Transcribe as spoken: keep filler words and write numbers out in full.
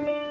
Dios.